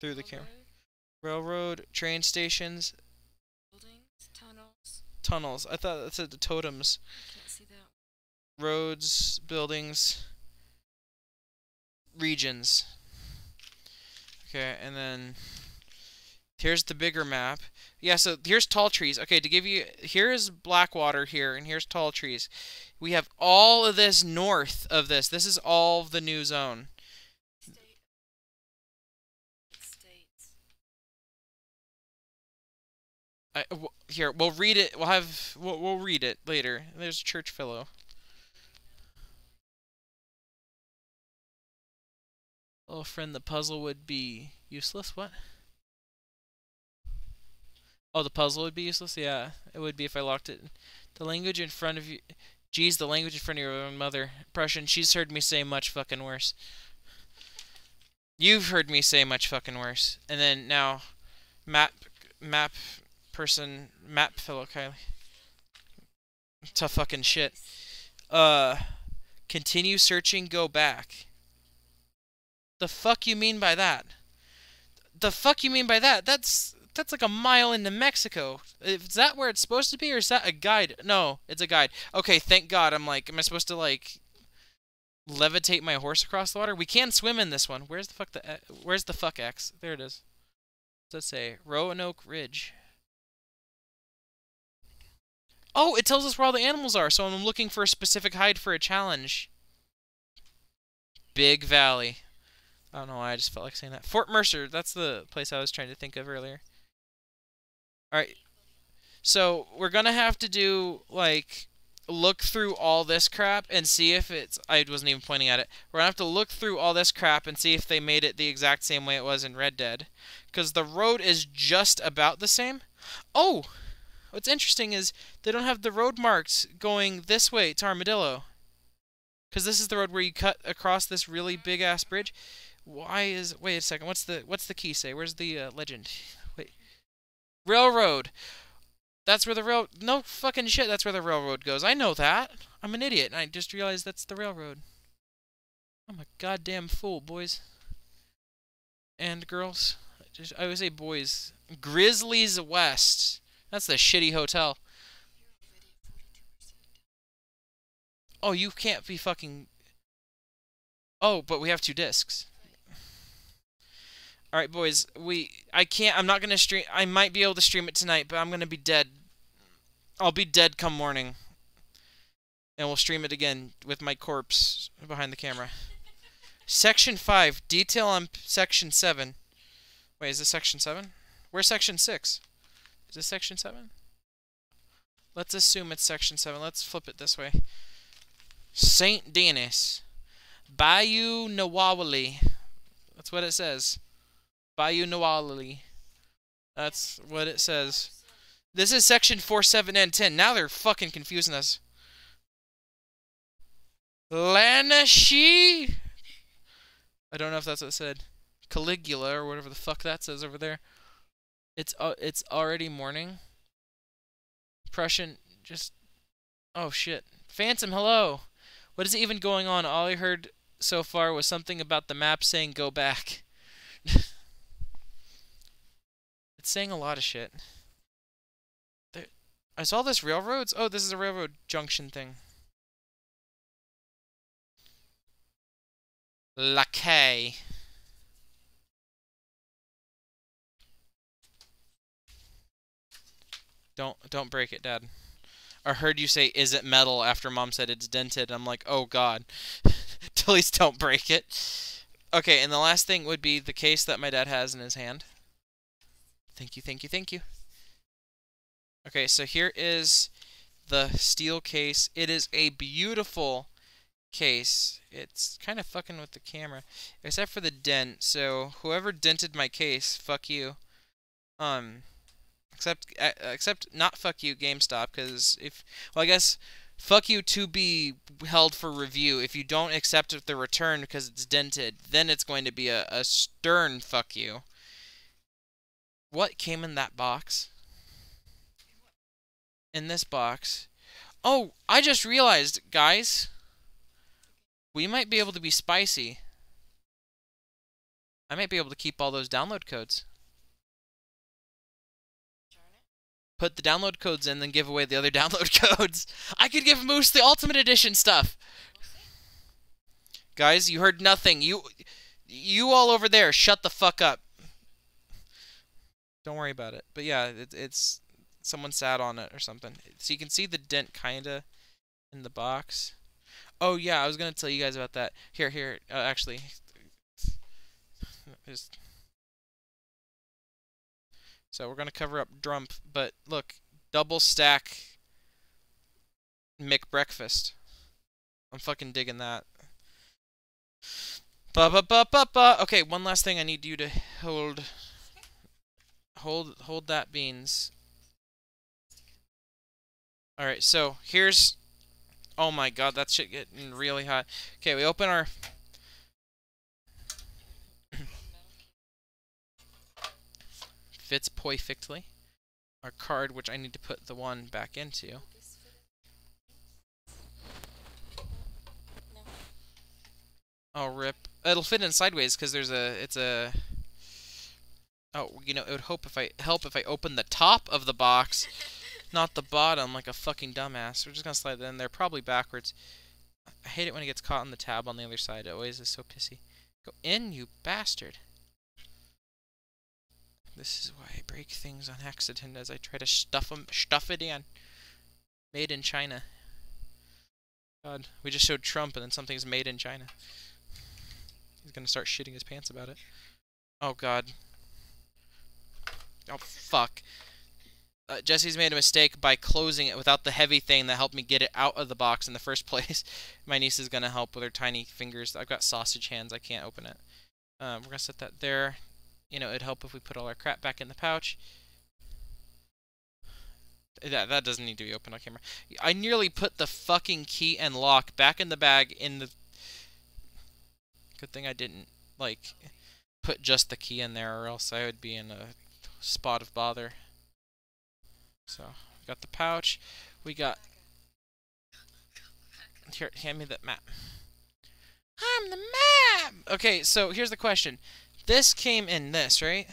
Through the camera. Railroad, train stations, buildings, tunnels. I thought that said the totems. I can't see that. Roads, buildings, regions. Okay, and then Here's the bigger map. Yeah, so here's Tall Trees. Okay, to give you... Here's Blackwater here, and here's Tall Trees. We have all of this north of this. This is all the new zone. Here, we'll read it. We'll read it later. There's a church fellow. Oh, friend, the puzzle would be useless. What? Oh, the puzzle would be useless. Yeah, it would be if I locked it. The language in front of you. Geez, the language in front of your own mother. Prussian. She's heard me say much fucking worse. You've heard me say much fucking worse. And then now, map. Person, map fellow Kylie. Tough fucking shit. Continue searching, go back. The fuck you mean by that? The fuck you mean by that? That's like a mile into Mexico. Is that where it's supposed to be, or is that a guide? No, it's a guide. Okay, thank God. I'm like, am I supposed to, like, levitate my horse across the water? We can swim in this one. Where's the fuck X? There it is. Let's say Roanoke Ridge. Oh, it tells us where all the animals are, so I'm looking for a specific hide for a challenge. Big Valley. I don't know why I just felt like saying that. Fort Mercer, that's the place I was trying to think of earlier. Alright. So, we're gonna have to do, like, look through all this crap and see if it's... I wasn't even pointing at it. We're gonna have to look through all this crap and see if they made it the exact same way it was in Red Dead. Because the road is just about the same. Oh! What's interesting is they don't have the road marks going this way to Armadillo. Because this is the road where you cut across this really big-ass bridge. Why is... Wait a second. What's the key say? Where's the legend? Wait. Railroad. That's where the rail... No fucking shit. That's where the railroad goes. I know that. I'm an idiot, and I just realized that's the railroad. I'm a goddamn fool, boys. And girls. I always say boys. Grizzlies West. That's the shitty hotel. Oh, you can't be fucking... Oh, but we have 2 discs. Alright, boys. I can't... I'm not gonna stream... I might be able to stream it tonight, but I'm gonna be dead. I'll be dead come morning. And we'll stream it again with my corpse behind the camera. Section 5. Detail on Section 7. Wait, is this Section 7? Where's Section 6? Is this Section 7? Let's assume it's Section 7. Let's flip it this way. Saint Denis. Bayou Nawawali. That's what it says. Bayou Nawawali. That's what it says. This is Section 4, 7, and 10. Now they're fucking confusing us. Lanashi? I don't know if that's what it said. Caligula, or whatever the fuck that says over there. It's already morning. Prussian, just... Oh, shit. Phantom, hello! What is even going on? All I heard so far was something about the map saying go back. It's saying a lot of shit. There, I saw this railroads? Oh, this is a railroad junction thing. Lackey. Don't break it, Dad. I heard you say, is it metal, after Mom said it's dented. I'm like, oh, God. Please don't break it. Okay, and the last thing would be the case that my dad has in his hand. Thank you, thank you, thank you. Okay, so here is the steel case. It is a beautiful case. It's kind of fucking with the camera. Except for the dent. So whoever dented my case, fuck you. Except not fuck you, GameStop, because if... Well, I guess fuck you to be held for review. If you don't accept the return because it's dented, then it's going to be a stern fuck you. What came in that box? In this box. Oh, I just realized, guys. We might be able to be spicy. I might be able to keep all those download codes. Put the download codes in, then give away the other download codes. I could give Moose the Ultimate Edition stuff. Guys, you heard nothing. You all over there, shut the fuck up. Don't worry about it. But yeah, it's someone sat on it or something. So you can see the dent kinda in the box. Oh yeah, I was gonna tell you guys about that. Here. Actually, so we're gonna cover up Drump. But look, double stack McBreakfast. I'm fucking digging that. Ba-ba-ba-ba-ba. Okay, one last thing I need you to hold. Hold that beans. Alright, so here's... Oh my god, that shit getting really hot. Okay, we open our... Fits perfectly. Our card, which I need to put the one back into. Oh, rip. It'll fit in sideways, because there's a... It's a... Oh, you know, it would help if I opened the top of the box, not the bottom, like a fucking dumbass. We're just gonna slide that in there, probably backwards. I hate it when it gets caught on the tab on the other side. It always is so pissy. Go in, you bastard. This is why I break things on accident as I try to stuff it in. Made in China. God, we just showed Trump and then something's made in China. He's gonna start shitting his pants about it. Oh god. Oh, fuck. Jesse's made a mistake by closing it without the heavy thing that helped me get it out of the box in the first place. My niece is going to help with her tiny fingers. I've got sausage hands. I can't open it. We're going to set that there. You know, it'd help if we put all our crap back in the pouch. That doesn't need to be open on camera. I nearly put the fucking key and lock back in the bag in the... Good thing I didn't, like, put just the key in there or else I would be in a... spot of bother. So, we got the pouch. We got... Here, hand me that map. I'm the map! Okay, so here's the question. This came in this, right?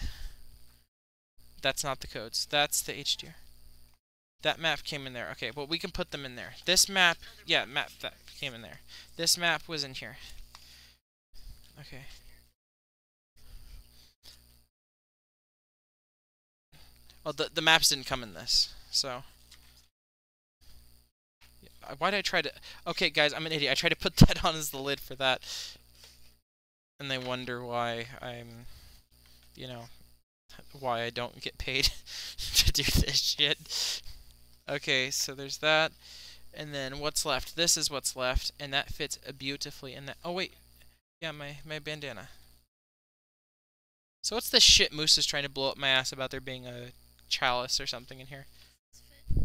That's not the codes. That's the HDR. That map came in there. Okay, well, we can put them in there. This map... Yeah, map that came in there. This map was in here. Okay. Well, the maps didn't come in this, so... Yeah, why did I try to... Okay, guys, I'm an idiot. I tried to put that on as the lid for that. And they wonder why I'm... You know... Why I don't get paid to do this shit. Okay, so there's that. And then what's left? This is what's left, and that fits beautifully in that... Oh, wait. Yeah, my bandana. So what's this shit Moose is trying to blow up my ass about there being a... chalice or something in here. Oh,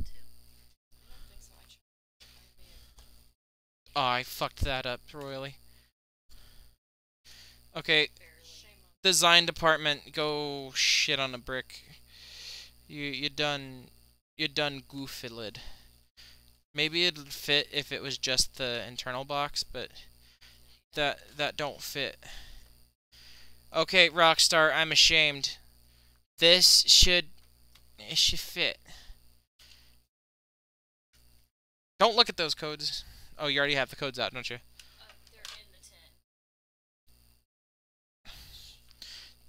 I fucked that up royally. Okay. Design department, go shit on a brick. You done goofy lid. Maybe it'd fit if it was just the internal box, but that don't fit. Okay, Rockstar, I'm ashamed. This should fit. Don't look at those codes. Oh, you already have the codes out, don't you? They're in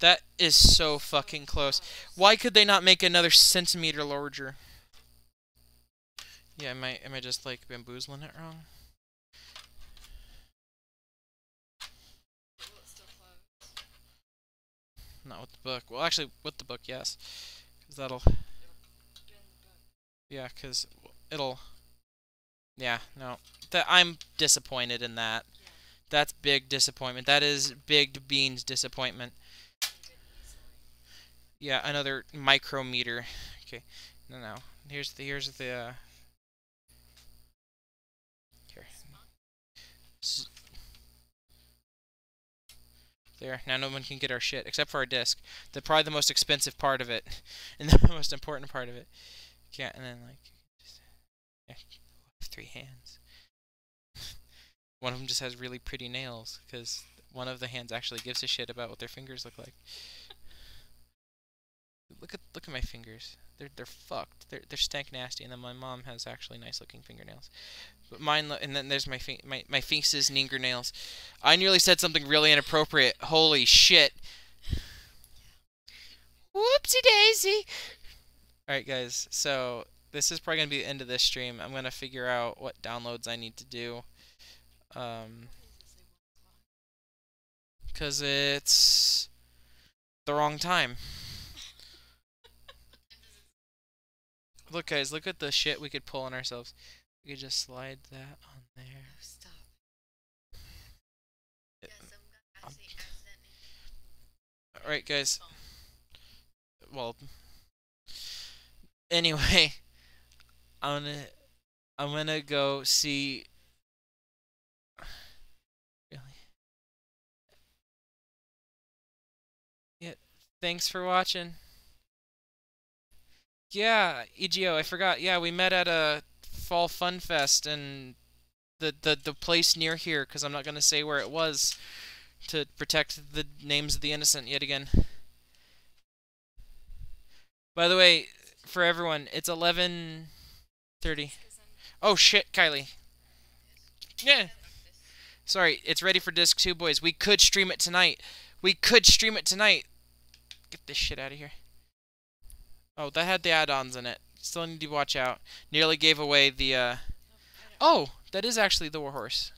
the tent. That is so fucking close. Why could they not make another centimeter larger? Yeah, am I just like bamboozling it wrong? Not with the book. Well, actually, with the book, yes. Because that'll... Yeah, because it'll... Yeah, no. I'm disappointed in that. Yeah. That's big disappointment. That is Big Bean's disappointment. Yeah, another micrometer. Okay, no. Here's the... Here. There. Now no one can get our shit, except for our disc. They're probably the most expensive part of it, and the most important part of it. Yeah, and then, like, just, yeah, three hands. One of them just has really pretty nails, because one of the hands actually gives a shit about what their fingers look like. Look at my fingers. They're fucked. They're stank nasty, and then my mom has actually nice-looking fingernails. But mine, and then there's my fingers' ninger nails. I nearly said something really inappropriate. Holy shit! Whoopsie daisy. Alright guys, so this is probably going to be the end of this stream. I'm going to figure out what downloads I need to do. Because it's the wrong time. Look guys, look at the shit we could pull on ourselves. We could just slide that on there. Oh, stop. Yeah, alright guys. Well, anyway, I'm gonna go see. Really? Yeah. Thanks for watching. Yeah, EGO. I forgot. Yeah, we met at a Fall Fun Fest and the place near here, because I'm not gonna say where it was to protect the names of the innocent yet again. By the way, for everyone, it's 11:30. Oh shit, Kylie. Yeah. Sorry, it's ready for disc 2, boys. We could stream it tonight. We could stream it tonight. Get this shit out of here. Oh, that had the add-ons in it. Still need to watch out. Nearly gave away the. Oh, that is actually the warhorse.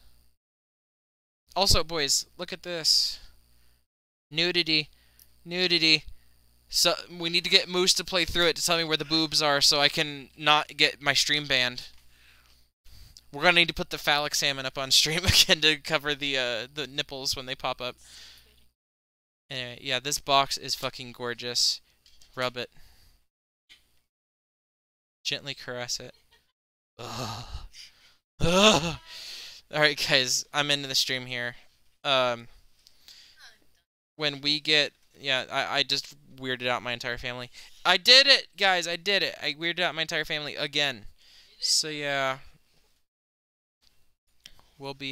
Also, boys, look at this. Nudity, nudity. So we need to get Moose to play through it to tell me where the boobs are so I can not get my stream banned. We're gonna need to put the phallic salmon up on stream again to cover the nipples when they pop up. Anyway, yeah, this box is fucking gorgeous. Rub it. Gently caress it. Ugh. Ugh. Alright guys, I'm into the stream here. When we get yeah, I just weirded out my entire family. I did it, guys. I did it. I weirded out my entire family again. So yeah, we'll be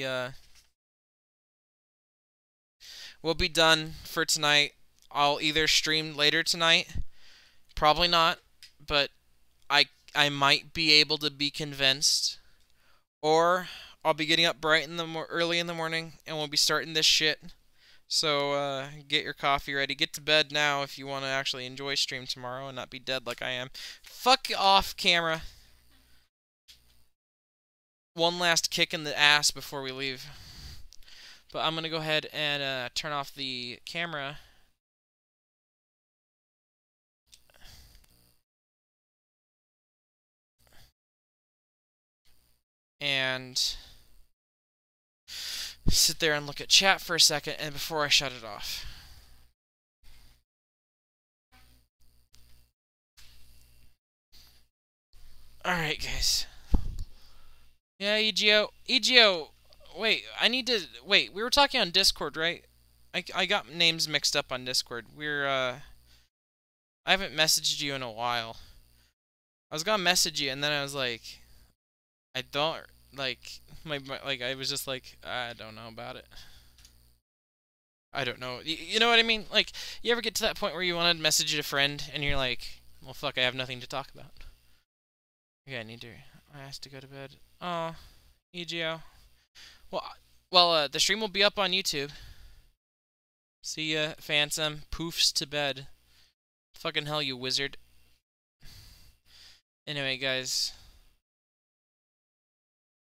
done for tonight. I'll either stream later tonight, probably not, but I might be able to be convinced, or I'll be getting up bright in the early in the morning and we'll be starting this shit. So, get your coffee ready. Get to bed now if you want to actually enjoy stream tomorrow and not be dead like I am. Fuck off, camera. One last kick in the ass before we leave. But I'm going to go ahead and turn off the camera. And sit there and look at chat for a second, and before I shut it off. Alright, guys. Yeah, EGO. EGO, wait, I need to... Wait, we were talking on Discord, right? I got names mixed up on Discord. We're, I haven't messaged you in a while. I was gonna message you, and then I was like... I don't... Like, like I was just like, I don't know about it. I don't know. You know what I mean? Like, you ever get to that point where you want to message a friend, and you're like, well, fuck, I have nothing to talk about. Okay, I have to go to bed. Aw, EGO. Well, the stream will be up on YouTube. See ya, Phantom. Poofs to bed. Fucking hell, you wizard. Anyway, guys...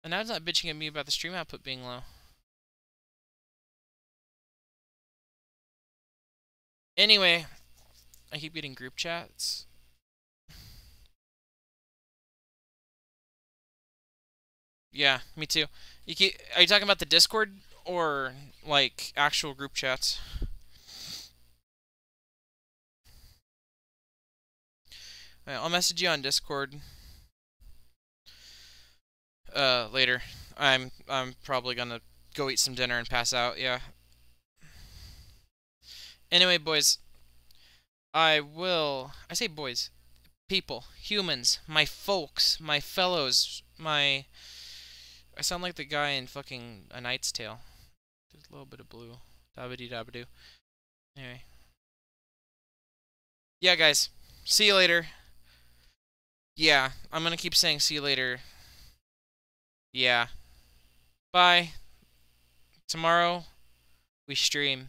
And now it's not bitching at me about the stream output being low. Anyway, I keep getting group chats. Yeah, me too. Are you talking about the Discord or like actual group chats? All right, I'll message you on Discord. Later. I'm probably gonna go eat some dinner and pass out, yeah. Anyway, boys. I say boys. People. Humans. My folks. My fellows. I sound like the guy in fucking A Knight's Tale. There's a little bit of blue. Dabba-dee dabba-doo. Anyway. Yeah, guys. See you later. Yeah. I'm gonna keep saying see you later. Yeah. Bye. Tomorrow, we stream.